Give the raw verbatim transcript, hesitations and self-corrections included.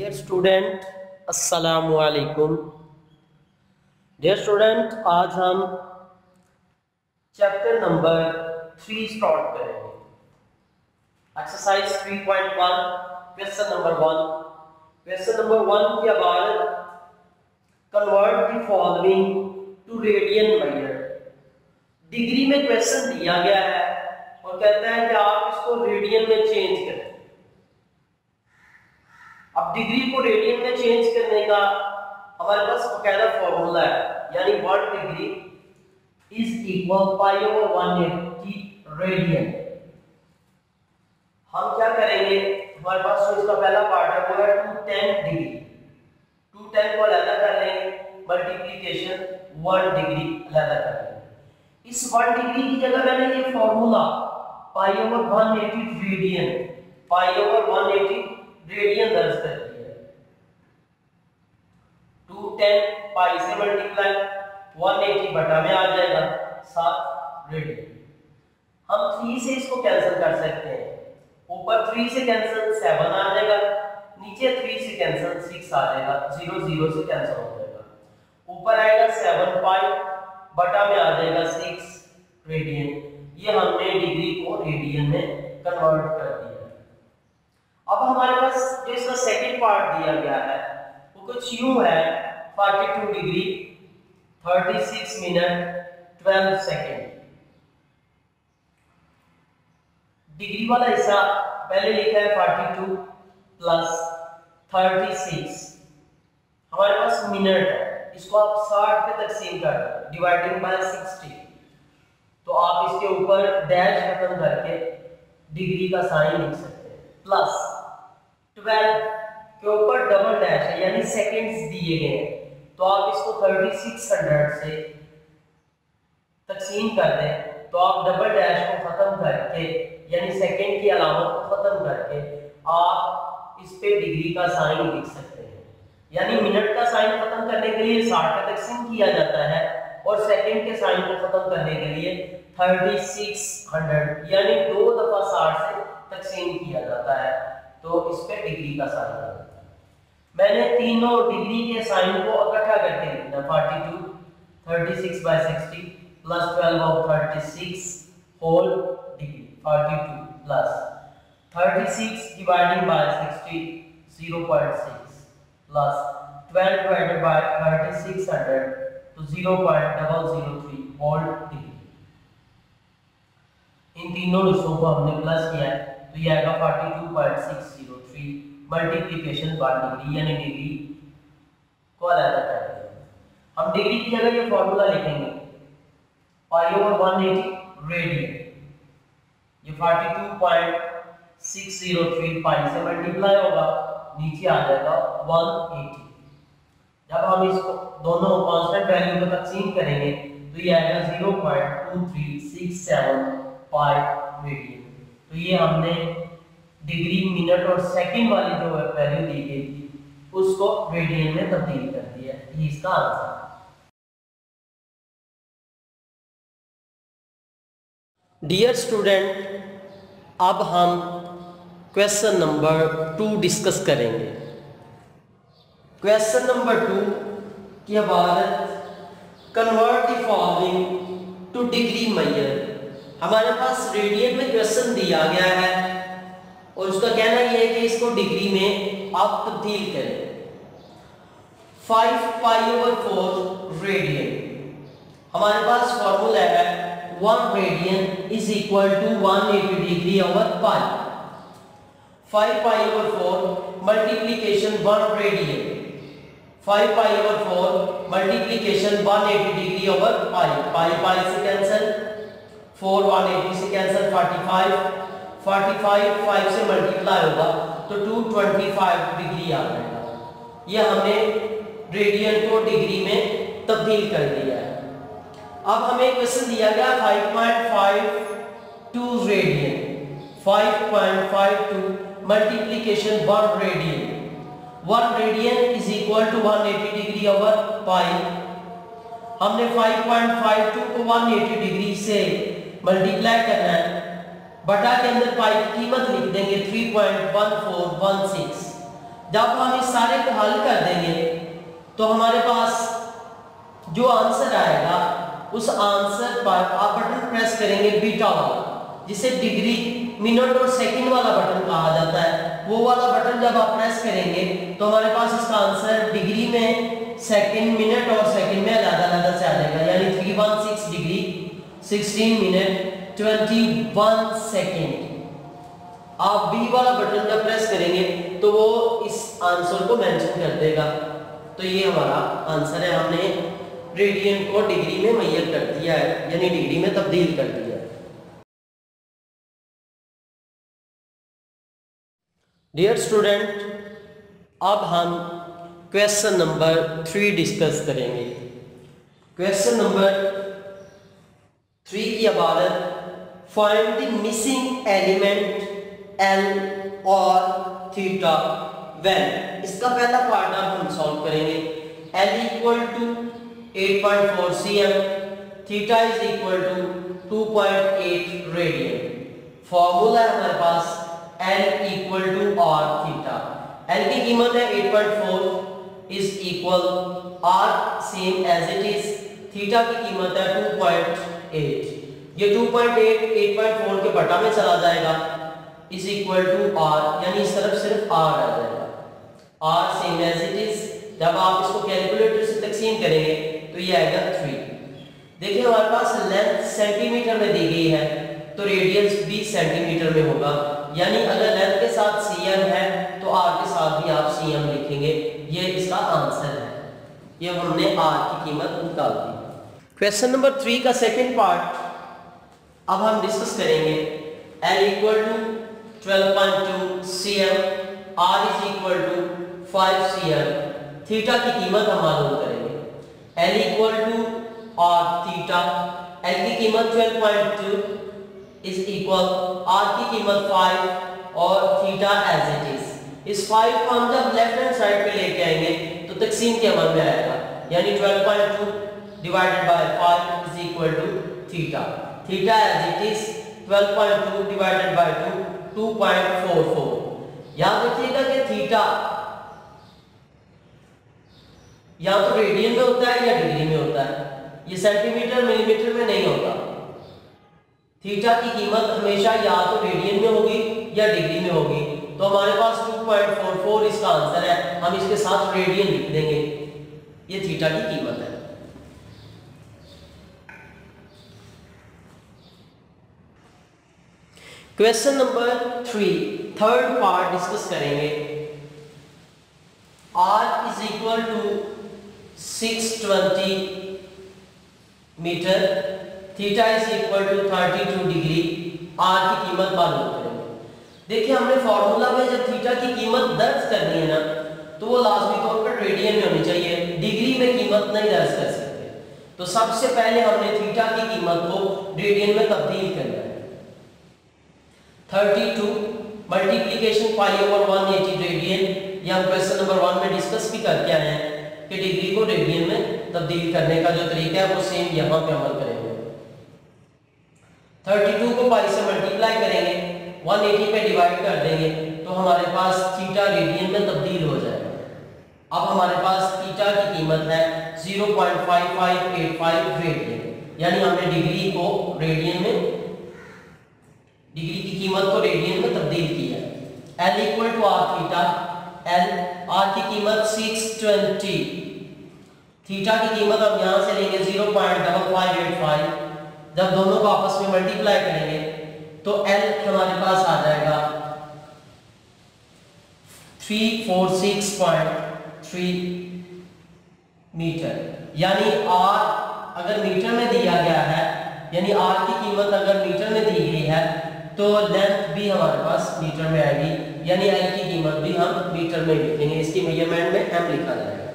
Dear student, Assalamualaikum। Dear student, आज हम chapter number three start करेंगे। Exercise three point one, question number one. Question number one की अबारत convert the following to radian measure. Degree में question दिया गया है और कहता है कि आप इसको रेडियन में चेंज करें। अब डिग्री को रेडियन में चेंज करने का हमारे पास बकायदा फॉर्मूला है, यानी one degree is equal pi over one eighty radian. हम क्या करेंगे, हमारे पास तो इसका पहला पार्ट है वो है two ten degree. Two ten को अलग कर लेंगे, मल्टीप्लिकेशन वन डिग्री अलग कर लेंगे। इस वन डिग्री की जगह मैंने ये formula pi over one eighty radian pi over one eighty radian दर्ज कर दिया है। टू टेन पाई से मल्टीप्लाई वन एटी बटा में आ जाएगा सात रेडियन। हम थ्री से इसको कैंसिल कर सकते हैं। ऊपर थ्री से कैंसिल सेवन आ जाएगा, नीचे थ्री से कैंसिल सिक्स आ जाएगा, जीरो जीरो से कैंसिल हो जाएगा। ऊपर आएगा सेवन पाई बटा में आ जाएगा सिक्स रेडियन। ये हमने डिग्री को रेडियन में कन्वर्ट कर दिया। अब हमारे पास जो इसका सेकंड पार्ट दिया गया है वो कुछ यूं है, forty two degree thirty six minute twelve second. Degree वाला हिस्सा पहले लिखा है forty two plus thirty six. हमारे पास मिनट है, इसको आप साठ पे तकसीम कर दो डिवाइडिंग बाय सिक्सटी, तो आप इसके ऊपर डैश खत्म करके डिग्री का साइन लिख सकते हैं। प्लस ट्वेल्व के ऊपर डबल डैश है, यानी सेकंड्स दिए गए हैं, तो आप इसको थर्टी सिक्स हंड्रेड से तकसीम कर दें, तो आप डबल डैश को खत्म करके यानी सेकंड की अलामत को खत्म करके आप इस पे डिग्री का साइन लिख सकते हैं। यानी मिनट का साइन खत्म करने के लिए साठ का तकसीम किया जाता है और सेकंड के साइन को खत्म करने के लिए थर्टी सिक्स हंड्रेड यानी दो दफा साठ से तकसीम किया जाता है, तो इस पे डिग्री का साइन लगा देता है। मैंने तीनों डिग्री के साइन को इकट्ठा करके लिखना, forty two thirty six by sixty plus twelve of thirty six whole degree. Forty two plus thirty six divided by sixty zero point six plus twelve divided by thirty six hundred तो zero point zero zero three whole degree. इन तीनों हिस्सों को हमने plus किया है, तो ये आएगा forty two point six zero three multiplication by degree, यानी डिग्री को अलग कर देंगे। हम डिग्री की जगह ये फार्मूला लिखेंगे pi over one eighty radian. ये forty two point six zero three pi से मल्टीप्लाई होगा, नीचे आ जाएगा वन एटी। जब हम इसको दोनों कांस्टेंट वैल्यू को तकसीम करेंगे तो ये आएगा zero point two three six seven pi radian. तो ये हमने डिग्री मिनट और सेकंड वाली जो वैल्यू दी गई थी उसको रेडियन में तब्दील कर दिया, ये इसका आंसर। डियर स्टूडेंट, अब हम क्वेश्चन नंबर टू डिस्कस करेंगे। क्वेश्चन नंबर टू की इबारत convert the following to degree measure. हमारे पास रेडियन में क्वेश्चन दिया गया है और उसका कहना यह है कि इसको डिग्री में आप तब्दील करें। Five pi over four radian. हमारे पास फॉर्मूला है one radian is equal to one eighty degree over pi. Five pi over four multiplication one radian. Five pi over four multiplication one eighty degree over pi. Pi pi से cancel, four one eighty से cancel forty five, forty five five से multiply होगा तो two twenty five degree आ जाएगा। ये हमने radian को डिग्री में तब्दील कर दिया है। अब हमें क्वेश्चन दिया गया five point five two radian. Five point five two multiplication one radian. One radian is equal to one eighty degree over pi. हमने फाइव पॉइंट फाइव टू को वन एटी डिग्री से मल्टीप्लाई करना है, बटा के अंदर पाई की कीमत लिख देंगे three point one four one six. जब हम इस सारे को हल कर देंगे तो हमारे पास जो आंसर आएगा उस आंसर पर आप बटन प्रेस करेंगे बीटा वाला, जिसे डिग्री मिनट और सेकंड वाला बटन कहा जाता है। वो वाला बटन जब आप प्रेस करेंगे तो हमारे पास इसका आंसर डिग्री में, सेकंड, मिनट और सेकंड में अलग अलग से आ जाएगा, यानी three one six degree, sixteen minute, twenty one second. आप बी वाला बटन जब प्रेस करेंगे तो वो इस आंसर को मेंशन कर देगा। तो ये हमारा आंसर है, हमने रेडियन को डिग्री में मैयर कर दिया है, यानी डिग्री में तब्दील कर दिया है। डियर स्टूडेंट, अब हम क्वेश्चन नंबर थ्री डिस्कस करेंगे। क्वेश्चन नंबर थ्री की इबारत find the missing element L और थीटा वेन। इसका पहला पार्ट आप हम सॉल्व करेंगे। L equal to eight point four cm, theta is equal to two point eight radian. Formula है हमारे पास L equal to R theta. L की कीमत है eight point four is equal R same as it is, theta की कीमत है two point eight. ये two point eight eight point four के बटा में चला जाएगा, इज इक्वल टू आर, यानी इस तरफ सिर्फ आर आ जाएगा। R same as it is, जब आप इसको कैलकुलेटर से तकसीम करेंगे तो ये आएगा थ्री। देखिए हमारे पास लेंथ सेंटीमीटर में दी गई है तो रेडियस भी सेंटीमीटर में होगा, यानी अगर लेंथ के साथ सीएम है तो आर के साथ भी आप सीएम लिखेंगे। ये इसका आंसर है। ये हमने आर की कीमत निकाल दी। क्वेश्चन नंबर थ्री का सेकेंड पार्ट अब हम डिस्कस करेंगे। L equal to twelve point two cm, R is equal to five cm, theta की कीमत हम मालूम करेंगे। L equal to R theta, L की कीमत twelve point two is equal, R की कीमत फाइव और थीटा एज इट इज। इस फाइव को हम जब लेफ्ट हैंड साइड पे लेके आएंगे तो तकसीम के अमल में आएगा, यानी twelve point two divided by five is equal to theta. Theta as it is twelve point two divided by two, two point four four. याद रखिएगा कि थीटा या तो रेडियन में होता है या डिग्री में होता है, ये सेंटीमीटर मिलीमीटर में नहीं होता। थीटा की कीमत हमेशा या तो रेडियन में होगी या डिग्री में होगी। तो हमारे पास टू पॉइंट फोर फोर इसका आंसर है, हम इसके साथ रेडियन लिख देंगे। ये थीटा की कीमत है। Question number three third part discuss करेंगे। R is equal to six twenty meter, theta is equal to thirty two degree, R की कीमत मालूम करेंगे। देखिए हमने फॉर्मूला में जब थीटा की कीमत दर्ज करनी है ना तो वो लाजमी तौर पर रेडियन में होनी चाहिए, डिग्री में कीमत नहीं दर्ज कर सकते। तो सबसे पहले हमने थीटा की कीमत को रेडियन में तब्दील करना है। Thirty two multiplication pi over one eighty radian, या क्वेश्चन नंबर वन में डिस्कस भी करके आए हैं कि डिग्री को रेडियन में तब्दील करने का जो तरीका है वो सेम यहाँ पे अमल करेंगे। थर्टी टू को पाई से मल्टीप्लाई करेंगे, वन एटी पे डिवाइड कर देंगे तो हमारे पास थीटा रेडियन में तब्दील हो जाएगा। अब हमारे पास थीटा की कीमत है zero point five five eight five radian, यानी हमने डिग्री को रेडियन में, डिग्री की कीमत को रेडियन में तब्दील किया। L equal to R theta, L R की कीमत सिक्स ट्वेंटी, थीटा की कीमत अब यहाँ से लेंगे zero point five five eight five. जब दोनों को आपस में मल्टीप्लाई करेंगे तो L हमारे पास आ जाएगा three four six point three meter, यानी R अगर मीटर में दिया गया है, यानी R की कीमत अगर मीटर में दी गई है तो लेंथ भी हमारे पास मीटर में आएगी, यानी L की कीमत भी हम मीटर में लिखेंगे। इसकी मेजरमेंट में एम लिखा जाएगा।